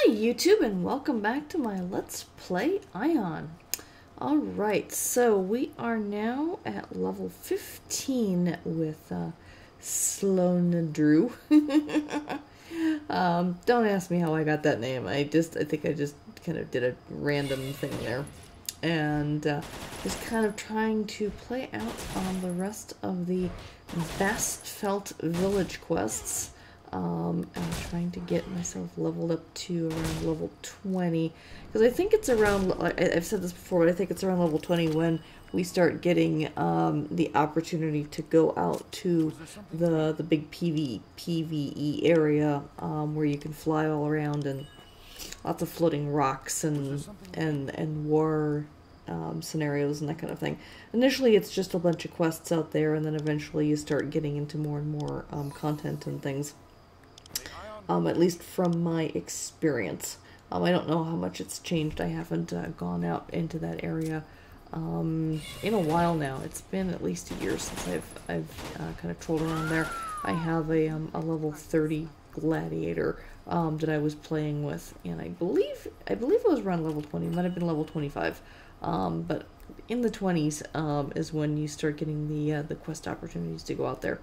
Hi YouTube, and welcome back to my Let's Play Aion. Alright, so we are now at level 15 with Sloanadru. Don't ask me how I got that name. I think I just kind of did a random thing there. And just kind of trying to play out on the rest of the Basfelt Village quests. I'm trying to get myself leveled up to around level 20, because I think it's around, I've said this before, but I think it's around level 20 when we start getting the opportunity to go out to the big PvE area, where you can fly all around and lots of floating rocks and war scenarios and that kind of thing. Initially it's just a bunch of quests out there, and then eventually you start getting into more and more content and things. At least from my experience. I don't know how much it's changed. I haven't gone out into that area in a while now. It's been at least a year since I've kind of trolled around there. I have a level 30 gladiator that I was playing with, and I believe it was around level 20. It might have been level 25, but in the 20s is when you start getting the quest opportunities to go out there.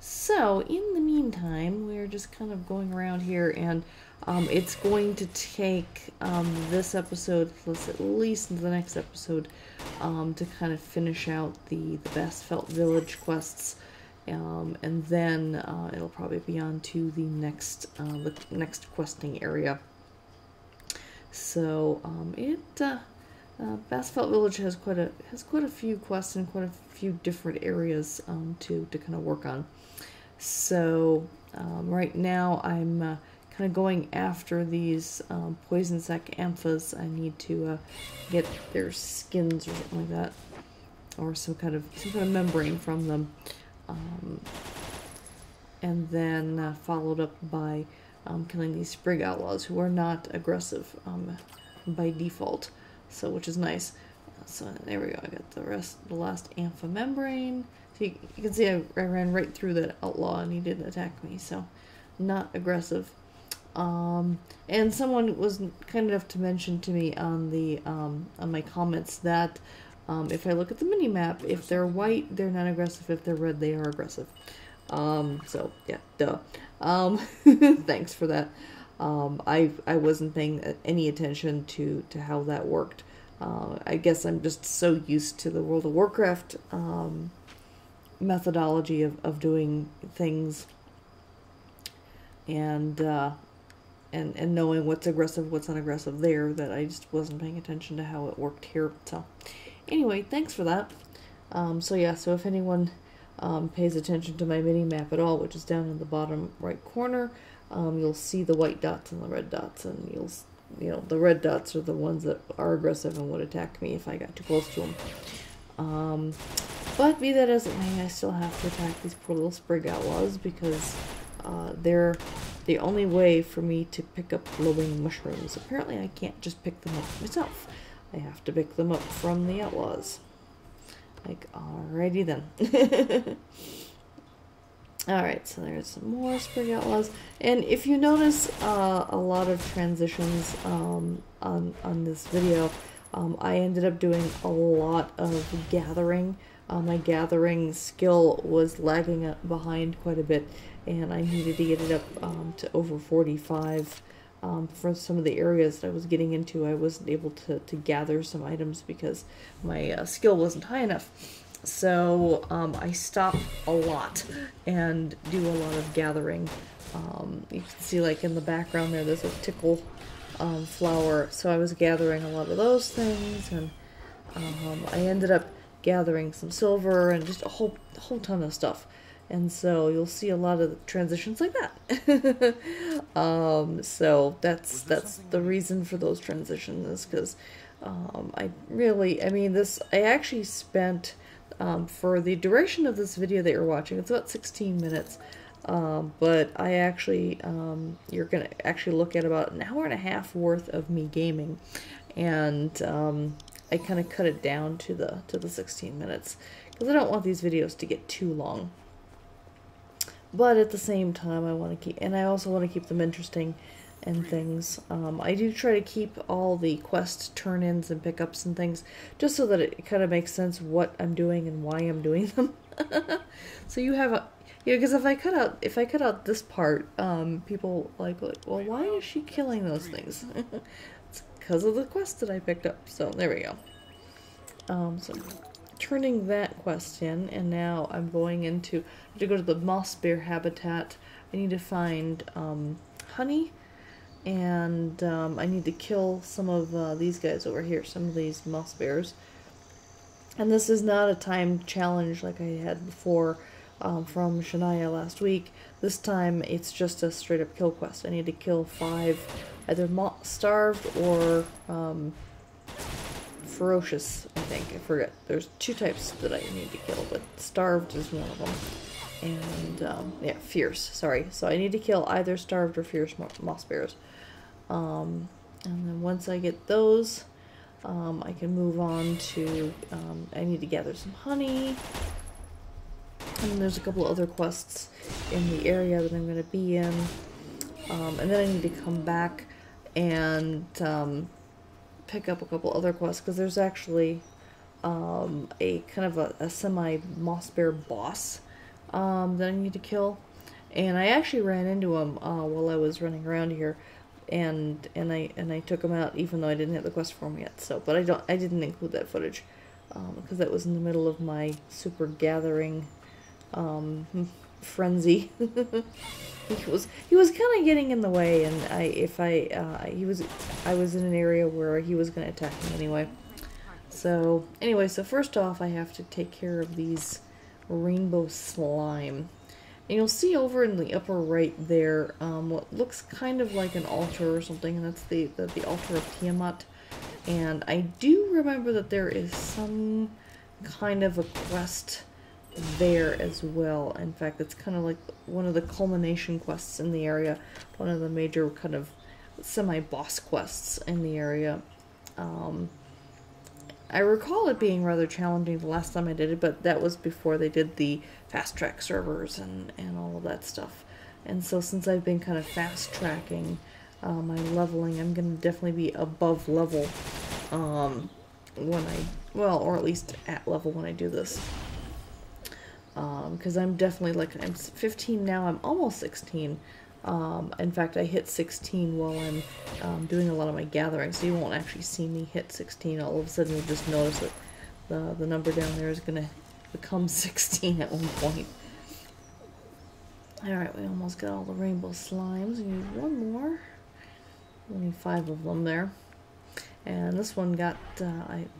So, in the meantime, we're just kind of going around here, and it's going to take this episode, plus at least the next episode, to kind of finish out the Basfelt Village quests, and then it'll probably be on to the next questing area. So, Basfelt Village has quite a few quests and quite a few different areas to kind of work on. So right now I'm kind of going after these Poison Sac Amphas. I need to get their skins or something like that, or some kind of membrane from them, and then followed up by killing these Sprig Outlaws, who are not aggressive by default. So, which is nice. So there we go. I got the last Ampha membrane. So you can see I ran right through that outlaw, and he didn't attack me. So, not aggressive. And someone was kind enough to mention to me on the on my comments that if I look at the mini map, if they're white, they're not aggressive. If they're red, they are aggressive. So yeah, duh. Thanks for that. I wasn't paying any attention to how that worked. I guess I'm just so used to the World of Warcraft methodology of doing things, and knowing what's aggressive, what's unaggressive there, that I just wasn't paying attention to how it worked here. So anyway, thanks for that. So yeah, so if anyone pays attention to my mini map at all, which is down in the bottom right corner, you'll see the white dots and the red dots, and the red dots are the ones that are aggressive and would attack me if I got too close to them. But be that as it may, I still have to attack these poor little Sprig Outlaws, because they're the only way for me to pick up glowing mushrooms. Apparently I can't just pick them up myself. I have to pick them up from the outlaws. Like, alrighty then. Alright, so there's some more Sprig Outlaws, and if you notice a lot of transitions on this video, I ended up doing a lot of gathering. My gathering skill was lagging up behind quite a bit, and I needed to get it up to over 45. For some of the areas that I was getting into, I wasn't able to gather some items because my skill wasn't high enough. So I stop a lot and do a lot of gathering. You can see, like, in the background there, there's a tickle flower. So I was gathering a lot of those things, and I ended up gathering some silver and just a whole ton of stuff. And so you'll see a lot of transitions like that. So that's the reason for those transitions, is because I actually spent, for the duration of this video that you're watching, it's about 16 minutes, but I actually, you're going to actually look at about an hour and a half worth of me gaming, and I kind of cut it down to the 16 minutes, because I don't want these videos to get too long. But at the same time, I want to keep them interesting, and things. I do try to keep all the quest turn-ins and pickups and things, just so that it kind of makes sense what I'm doing and why I'm doing them. So you have a, yeah, because if I cut out this part, people like, well, why is she killing those things? It's because of the quest that I picked up. So there we go. So I'm turning that quest in, and now I'm going into, I have to go to the moss bear habitat. I need to find honey, and I need to kill some of these guys over here, some of these moss bears. And this is not a time challenge like I had before from Shania last week. This time it's just a straight up kill quest. I need to kill 5 either starved or ferocious, I think. I forget. There's 2 types that I need to kill, but starved is one of them. And yeah, fierce, sorry. So I need to kill either starved or fierce moss bears. And then once I get those, I can move on to, I need to gather some honey. And there's a couple other quests in the area that I'm going to be in. And then I need to come back and pick up a couple other quests, because there's actually a kind of a semi-moss bear boss that I need to kill. And I actually ran into him while I was running around here. And I took him out, even though I didn't have the quest for him yet. So, but I didn't include that footage because that was in the middle of my super gathering frenzy. he was kind of getting in the way, and I was in an area where he was going to attack me anyway. So anyway, so first off, I have to take care of these rainbow slime. And you'll see over in the upper right there what looks kind of like an altar or something, and that's the altar of Tiamat. And I do remember that there is some kind of a quest there as well. In fact, it's kind of like one of the culmination quests in the area, one of the major kind of semi-boss quests in the area. I recall it being rather challenging the last time I did it, but that was before they did the fast-track servers and all of that stuff. And so since I've been kind of fast-tracking my leveling, I'm going to definitely be above level when I, well, or at least at level when I do this. Because I'm definitely, like, I'm 15 now, I'm almost 16. In fact, I hit 16 while I'm doing a lot of my gathering, so you won't actually see me hit 16. All of a sudden, you'll just notice that the number down there is going to become 16 at one point. Alright, we almost got all the rainbow slimes. We need one more. We need 5 of them there. And this one got,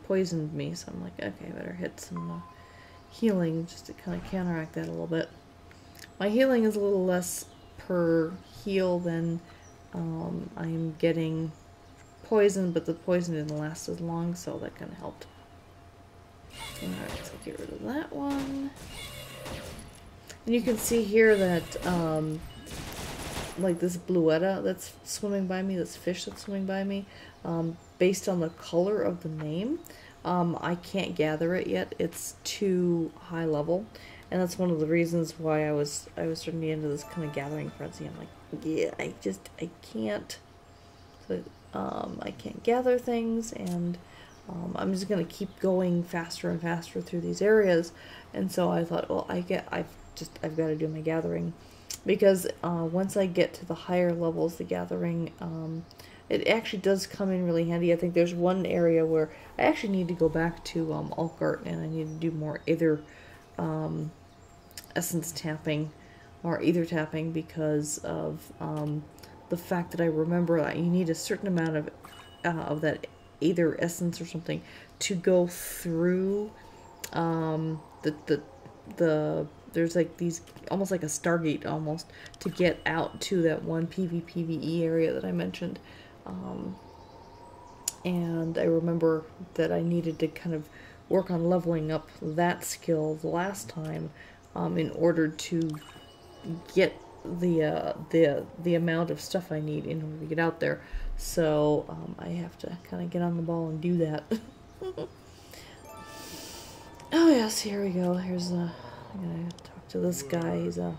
poisoned me, so I'm like, okay, better hit some healing just to kind of counteract that a little bit. My healing is a little less per heal then I'm getting poison, but the poison didn't last as long, so that kind of helped. Alright, so get rid of that one. And you can see here that like this Blueetta that's swimming by me, this fish that's swimming by me, based on the color of the name, I can't gather it yet. It's too high level. And that's one of the reasons why I was starting to get into this kind of gathering frenzy. I'm like, yeah, I can't. So, I can't gather things, and I'm just gonna keep going faster and faster through these areas. And so I thought, well, I've got to do my gathering, because once I get to the higher levels, the gathering it actually does come in really handy. I think there's one area where I actually need to go back to Altgart, and I need to do more Aether essence tapping or Aether tapping, because of the fact that I remember that you need a certain amount of that Aether essence or something to go through there's like these almost like a Stargate almost to get out to that one PvPvE area that I mentioned, and I remember that I needed to kind of work on leveling up that skill the last time in order to get the amount of stuff I need in order to get out there. So I have to kind of get on the ball and do that. Oh yes, here we go. Here's a. I'm gonna talk to this guy. He's a.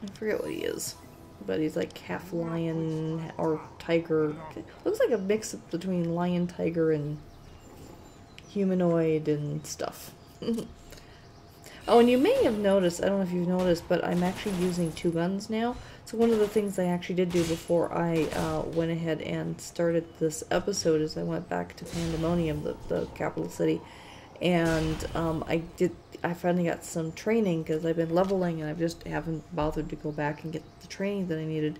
I forget what he is. but he's like half lion or tiger. Looks like a mix between lion, tiger, and humanoid and stuff. Oh, and you may have noticed, I don't know if you've noticed, but I'm actually using two guns now. So one of the things I actually did do before I went ahead and started this episode is I went back to Pandemonium, the capital city, and I finally got some training because I've been leveling and I just haven't bothered to go back and get the training that I needed.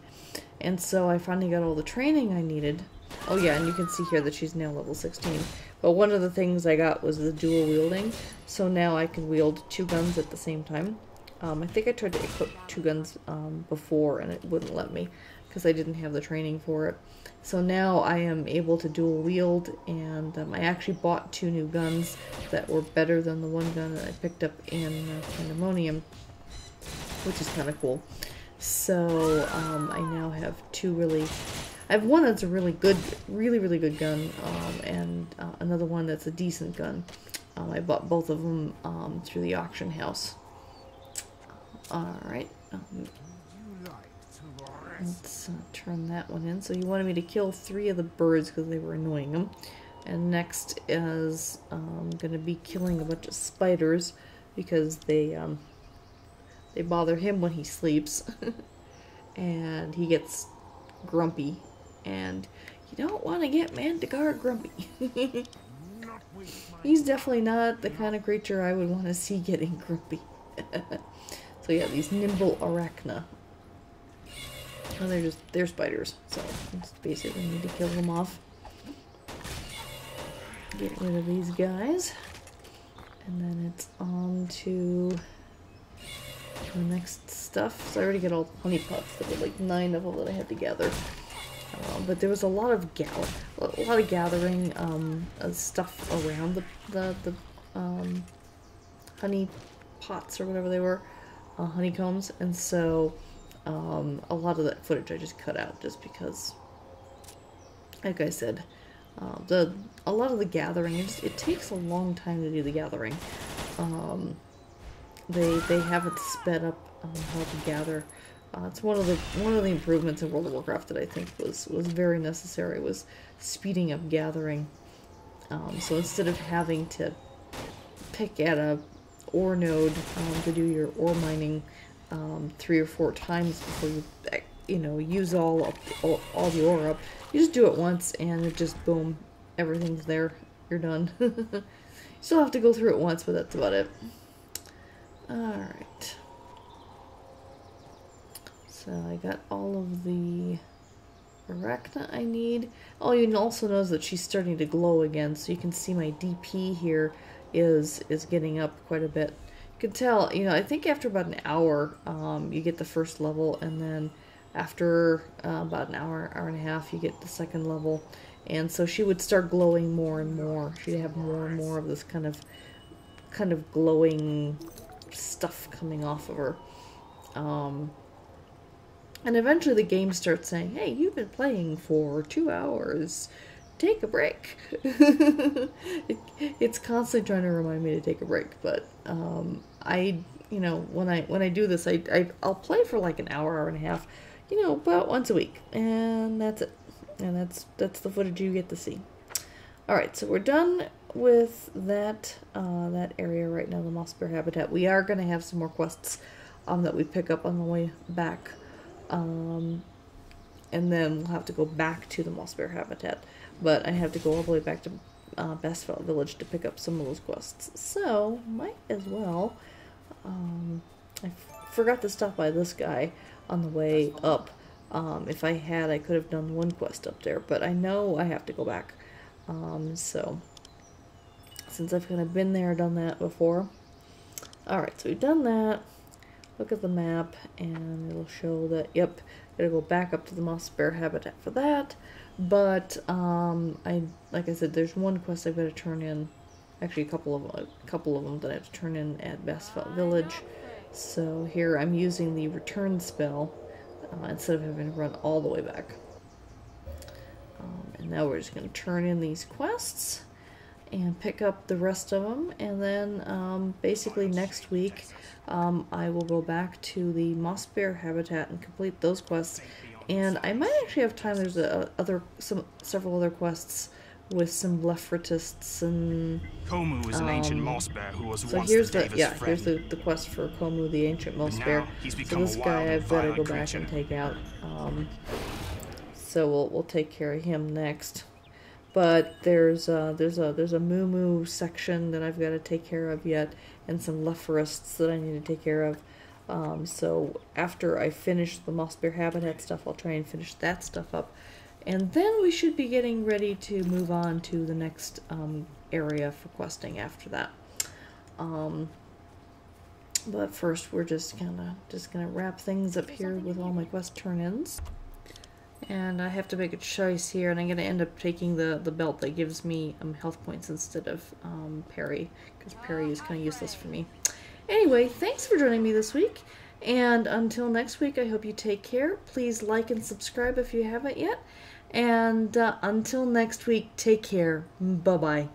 And so I finally got all the training I needed. Oh yeah, and you can see here that she's now level 16. But one of the things I got was the dual wielding, so now I can wield two guns at the same time. I think I tried to equip two guns before and it wouldn't let me because I didn't have the training for it. So now I am able to dual wield, and I actually bought two new guns that were better than the one gun that I picked up in Pandemonium, which is kind of cool. So I now have two really... I have one that's a really good, really, really good gun, and another one that's a decent gun. I bought both of them through the auction house. Alright. Let's turn that one in. So you wanted me to kill three of the birds because they were annoying them. And next is going to be killing a bunch of spiders because they bother him when he sleeps. And he gets grumpy. And you don't want to get Mandagar grumpy. He's definitely not the kind of creature I would want to see getting grumpy. So yeah, these nimble arachna. And they're spiders, so it's basically need to kill them off. Get rid of these guys. And then it's on to the next stuff. So I already got all the honey puffs. There were like 9 of them that I had to gather. But there was a lot of gathering stuff around the honey pots or whatever they were, honeycombs, and so a lot of that footage I just cut out just because, like I said, a lot of the gathering, it takes a long time to do the gathering. They haven't sped up how to gather. It's one of the improvements in World of Warcraft that I think was very necessary, was speeding up gathering. So instead of having to pick at a ore node to do your ore mining 3 or 4 times before you use all the ore up, you just do it once and it just boom, everything's there, you're done. You still have to go through it once, but that's about it. Alright. So I got all of the arachna I need. Oh, you also notice that she's starting to glow again, so you can see my DP here is getting up quite a bit. You can tell, I think after about an hour, you get the first level, and then after about an hour and a half, you get the second level. And so she would start glowing more and more. She'd have more and more of this kind of glowing stuff coming off of her. And eventually the game starts saying, hey, you've been playing for 2 hours. Take a break. It's constantly trying to remind me to take a break, but when I do this, I'll play for like an hour and a half, about once a week, and that's it, and that's the footage you get to see. All right, so we're done with that that area right now, the moss bear habitat. We are going to have some more quests that we pick up on the way back, and then we'll have to go back to the moss bear habitat. But I have to go all the way back to Basfelt Village to pick up some of those quests. So, might as well. I forgot to stop by this guy on the way up. If I had, I could have done one quest up there. But I know I have to go back. So, since I've kind of been there, done that before. Alright, so we've done that. Look at the map, and it'll show that, yep, gotta go back up to the moss bear habitat for that. But like I said, there's one quest I've got to turn in. Actually, a couple of them that I have to turn in at Basfelt Village. So here I'm using the return spell instead of having to run all the way back. And now we're just going to turn in these quests, and pick up the rest of them, and then basically next week I will go back to the moss bear habitat and complete those quests. And I might actually have time. There's several other quests with some lephretists and Komu is an ancient moss bear who was once here's the quest for Komu, the ancient moss bear. So this guy I've got to go back and take out. So we'll take care of him next. But there's a Moo section that I've got to take care of yet, and some lepherists that I need to take care of. So after I finish the moss bear habitat stuff, I'll try and finish that stuff up, and then we should be getting ready to move on to the next area for questing after that. But first, we're just gonna wrap things up here with all my quest turn-ins. And I have to make a choice here, and I'm going to end up taking the belt that gives me health points instead of parry, because parry is kind of useless for me. Anyway, thanks for joining me this week, and until next week, I hope you take care. Please like and subscribe if you haven't yet, and until next week, take care. Bye-bye.